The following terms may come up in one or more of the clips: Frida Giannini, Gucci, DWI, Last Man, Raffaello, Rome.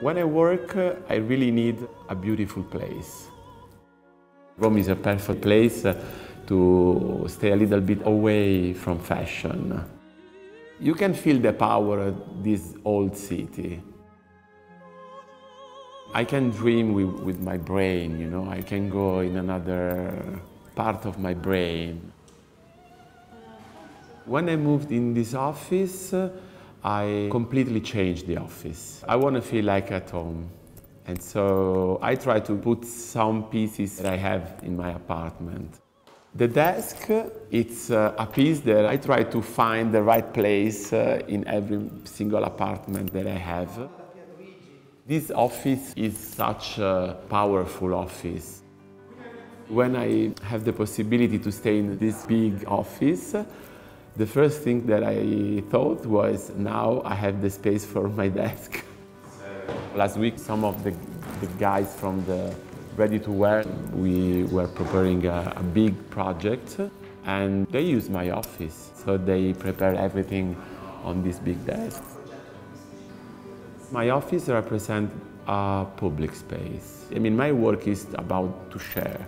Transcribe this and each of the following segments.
When I work, I really need a beautiful place. Rome is a perfect place to stay a little bit away from fashion. You can feel the power of this old city. I can dream with my brain, you know, I can go in another part of my brain. When I moved in this office, I completely changed the office. I want to feel like at home. And so I try to put some pieces that I have in my apartment. The desk, it's a piece that I try to find the right place in every single apartment that I have. This office is such a powerful office. When I have the possibility to stay in this big office, the first thing that I thought was, now I have the space for my desk. Last week, some of the guys from the ready-to-wear, we were preparing a big project, and they used my office. So they prepared everything on this big desk. My office represents a public space. I mean, my work is about to share.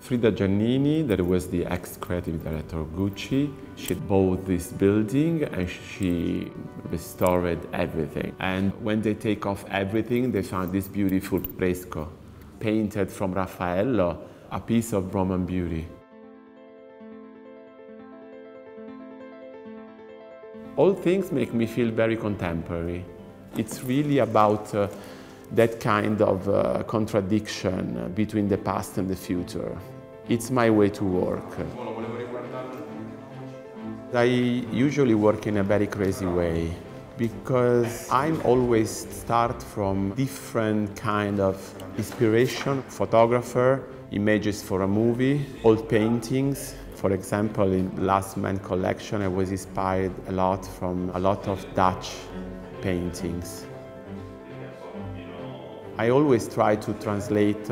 Frida Giannini, that was the ex-creative director of Gucci, she bought this building and she restored everything. And when they take off everything, they found this beautiful fresco, painted from Raffaello, a piece of Roman beauty. All things make me feel very contemporary. It's really about that kind of contradiction between the past and the future. It's my way to work. I usually work in a very crazy way because I'm always start from different kind of inspiration, photographer, images for a movie, old paintings. For example, in Last Man collection, I was inspired a lot from a lot of Dutch paintings. I always try to translate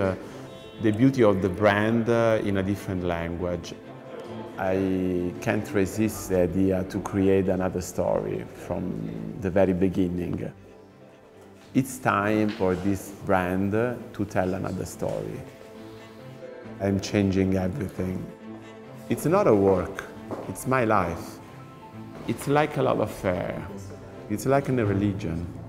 the beauty of the brand in a different language. I can't resist the idea to create another story from the very beginning. It's time for this brand to tell another story. I'm changing everything. It's not a work, it's my life. It's like a love affair. It's like in a religion.